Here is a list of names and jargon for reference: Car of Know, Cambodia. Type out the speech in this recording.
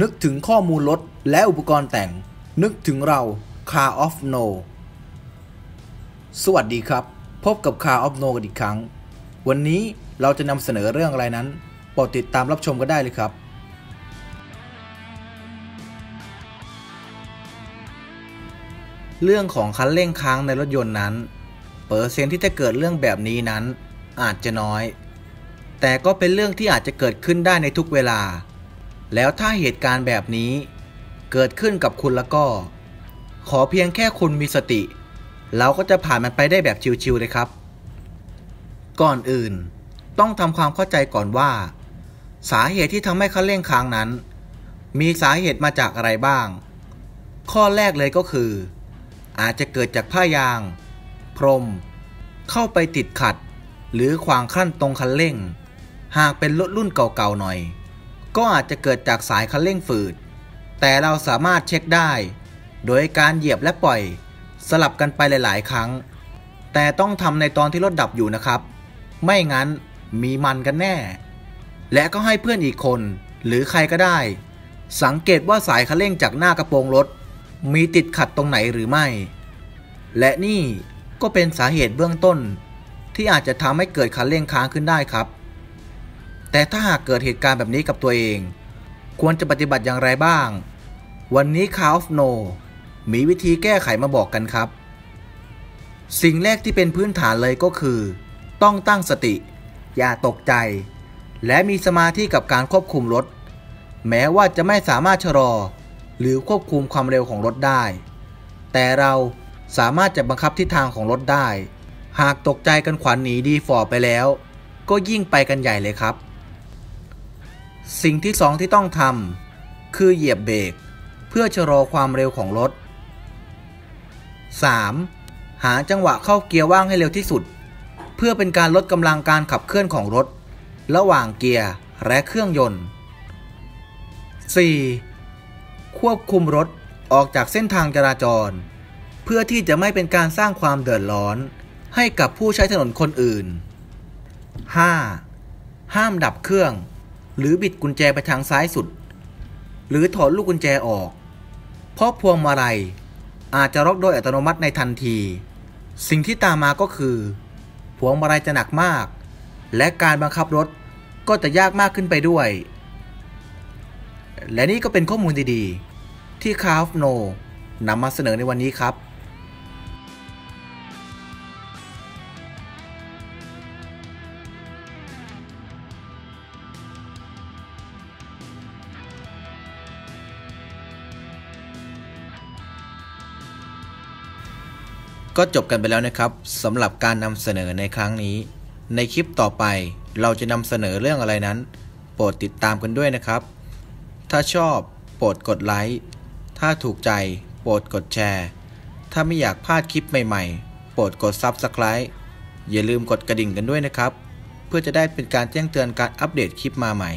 นึกถึงข้อมูลรถและอุปกรณ์แต่งนึกถึงเรา Car of Know สวัสดีครับพบกับ Car of Know กันอีกครั้งวันนี้เราจะนำเสนอเรื่องอะไรนั้นโปรดติดตามรับชมกันได้เลยครับเรื่องของคันเร่งค้างในรถยนต์นั้นเปอร์เซ็นต์ที่จะเกิดเรื่องแบบนี้นั้นอาจจะน้อยแต่ก็เป็นเรื่องที่อาจจะเกิดขึ้นได้ในทุกเวลาแล้วถ้าเหตุการณ์แบบนี้เกิดขึ้นกับคุณแล้วก็ขอเพียงแค่คุณมีสติเราก็จะผ่านมันไปได้แบบชิวๆเลยครับก่อนอื่นต้องทำความเข้าใจก่อนว่าสาเหตุที่ทำให้คันเร่งค้างนั้นมีสาเหตุมาจากอะไรบ้างข้อแรกเลยก็คืออาจจะเกิดจากผ้ายางพรมเข้าไปติดขัดหรือขวางขั้นตรงคันเร่งหากเป็นรถรุ่นเก่าๆหน่อยก็อาจจะเกิดจากสายคันเร่งฝืดแต่เราสามารถเช็คได้โดยการเหยียบและปล่อยสลับกันไปหลายๆครั้งแต่ต้องทำในตอนที่รถดับอยู่นะครับไม่งั้นมีมันกันแน่และก็ให้เพื่อนอีกคนหรือใครก็ได้สังเกตว่าสายคันเร่งจากหน้ากระโปรงรถมีติดขัดตรงไหนหรือไม่และนี่ก็เป็นสาเหตุเบื้องต้นที่อาจจะทำให้เกิดคันเร่งค้างขึ้นได้ครับแต่ถ้าหากเกิดเหตุการณ์แบบนี้กับตัวเองควรจะปฏิบัติอย่างไรบ้างวันนี้ Car of Know มีวิธีแก้ไขมาบอกกันครับสิ่งแรกที่เป็นพื้นฐานเลยก็คือต้องตั้งสติอย่าตกใจและมีสมาธิกับการควบคุมรถแม้ว่าจะไม่สามารถชะลอหรือควบคุมความเร็วของรถได้แต่เราสามารถจะบังคับทิศทางของรถได้หากตกใจกันขวัญหนีดีฟอร์ไปแล้วก็ยิ่งไปกันใหญ่เลยครับสิ่งที่สองที่ต้องทำคือเหยียบเบรกเพื่อชะลอความเร็วของรถ 3. หาจังหวะเข้าเกียร์ว่างให้เร็วที่สุดเพื่อเป็นการลดกำลังการขับเคลื่อนของรถระหว่างเกียร์และเครื่องยนต์ 4. ควบคุมรถออกจากเส้นทางจราจรเพื่อที่จะไม่เป็นการสร้างความเดือดร้อนให้กับผู้ใช้ถนนคนอื่น 5. ห้ามดับเครื่องหรือบิดกุญแจไปทางซ้ายสุดหรือถอดลูกกุญแจออกเพราะพวงมาลัยอาจจะล็อกโดยอัตโนมัติในทันทีสิ่งที่ตามมาก็คือพวงมาลัยจะหนักมากและการบังคับรถก็จะยากมากขึ้นไปด้วยและนี่ก็เป็นข้อมูลดีๆที่ Car of Know นำมาเสนอในวันนี้ครับก็จบกันไปแล้วนะครับสำหรับการนำเสนอในครั้งนี้ในคลิปต่อไปเราจะนำเสนอเรื่องอะไรนั้นโปรดติดตามกันด้วยนะครับถ้าชอบโปรดกดไลค์ถ้าถูกใจโปรดกดแชร์ถ้าไม่อยากพลาดคลิปใหม่ๆโปรดกด Subscribe อย่าลืมกดกระดิ่งกันด้วยนะครับเพื่อจะได้เป็นการแจ้งเตือนการอัปเดตคลิปมาใหม่